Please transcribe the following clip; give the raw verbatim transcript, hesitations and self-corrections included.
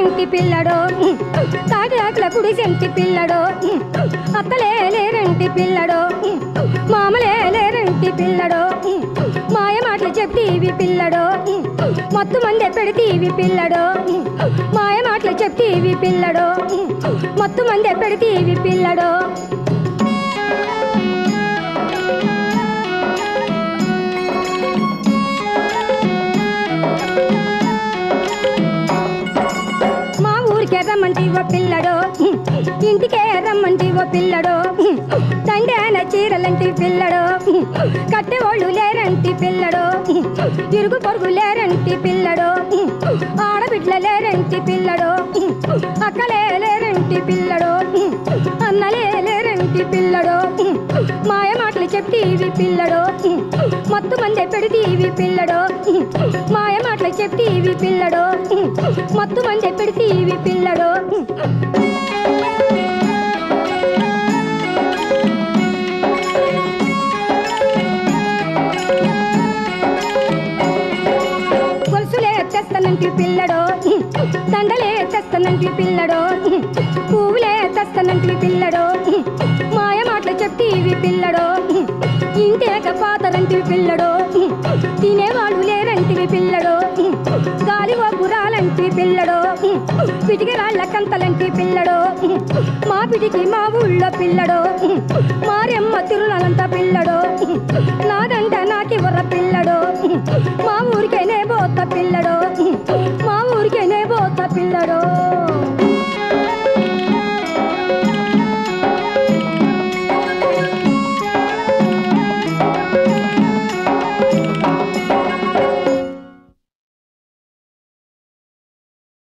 ఇంటి పిల్లడో తాగిరాకుల గుడి సెంటి పిల్లడో అత్తలేలేరంటి పిల్లడో మామలేలేరంటి పిల్లడో మాయ మాటలు చెప్తీవి పిల్లడో మత్తు మందే పెడితీవి పిల్లడో మాయ మాటలు చెప్తీవి పిల్లడో మత్తు మందే పెడితీవి పిల్లడో రమ్మంటివో పిల్లడో ఇంటికే రమ్మంటివో పిల్లడో తండేన చీరలంటి పిల్లడో కట్టెవాళ్ళు లేరంటి పిల్లడో ఇరుగు పొరుగు లేరంటి పిల్లడో ఆడబిడ్డల లేరంటి పిల్లడో అక్కలేరంటి పిల్లడో అన్నలేరంటి పిల్లడో మాయ మాటలు చెప్తీవి పిల్లడో మత్తు మందే పెడితీవి పిల్లడో మాయ మాటలు చెప్తీవి పిల్లడో మత్తు మందే పెడితీవి పిల్లడో తనంటి పిల్లడో దండలే తెస్తనంటి పిల్లడో పూలే తెస్తనంటి పిల్లడో మాయ మాటలు చెప్తీవి పిల్లడో ఇంతేక పాతరంటి పిల్లడో తినేవాళ్ళు లేరంటివి పిల్లడో గాలి వపురాలంటి పిల్లడో పిటికిరాళ్ళ కంతలంటి పిల్లడో మా పిటికి మా ఊళ్ళో పిల్లడో మారెమ్మ తిరులంత పిల్లడో నాదంట నాకివర పిల్లడో మా ఊరికైనే బోత పిల్లడో